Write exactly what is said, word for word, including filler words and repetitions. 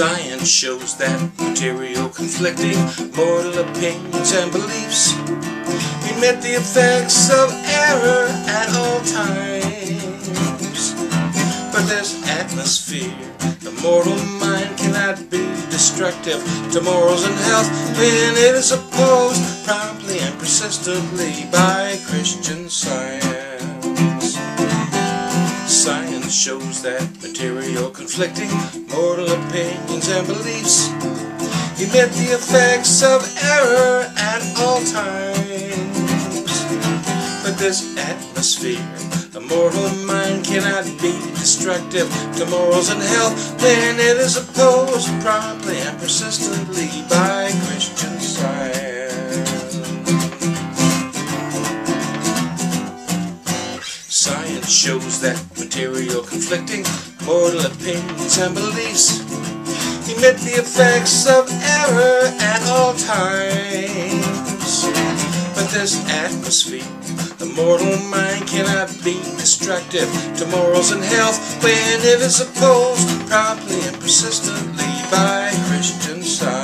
science shows that material conflicting mortal opinions and beliefs emit the effects of error at all times. But there's atmosphere, the mortal mind cannot be destructive to morals and health when it is opposed promptly and persistently by Christian Science. Science shows that material conflicting mortal opinions and beliefs emit the effects of error at all times. But this atmosphere, the mortal mind cannot be destructive to morals and health when it is opposed promptly and persistently by Christian Science. Science shows that material conflicting mortal opinions and beliefs emit the effects of error at all times. But this atmosphere, the mortal mind cannot be destructive to morals and health when it is opposed promptly and persistently by Christian Science.